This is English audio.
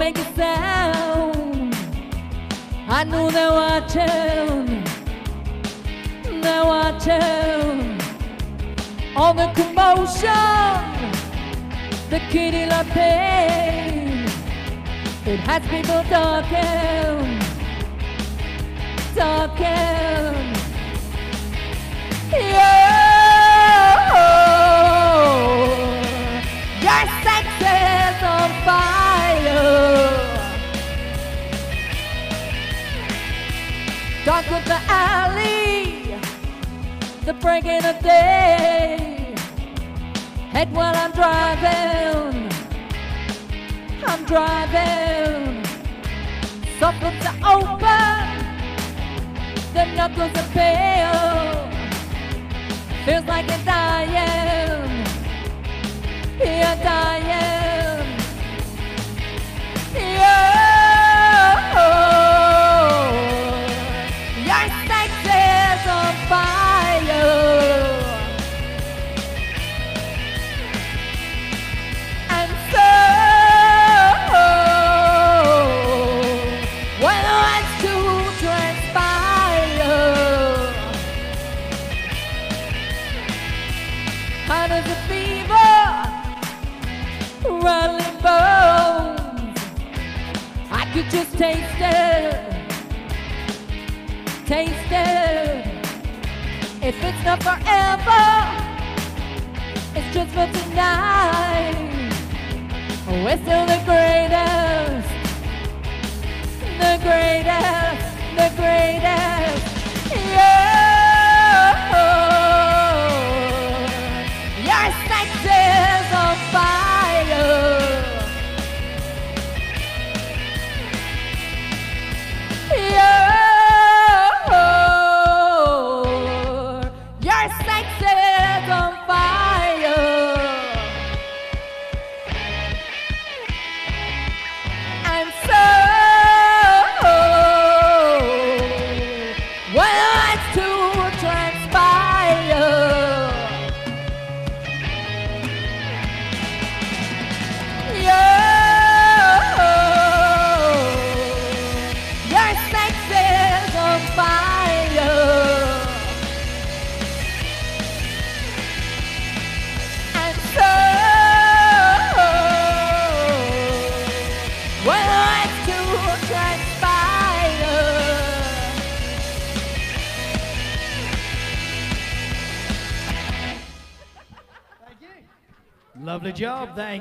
make a sound. I knew they were tuned, they were tuned. All the commotion, the kitty love pain, it has people talking, talking. Dark of the alley, the breaking of day. Head while I'm driving, I'm driving. Something to open, the knuckles are pale. Feels like you're dying, you're dying. Hot as a fever, rattling bones. I could just taste it, taste it. If it's not forever, it's just for tonight. We're still the greatest, the greatest, the greatest. Lovely job, thank you.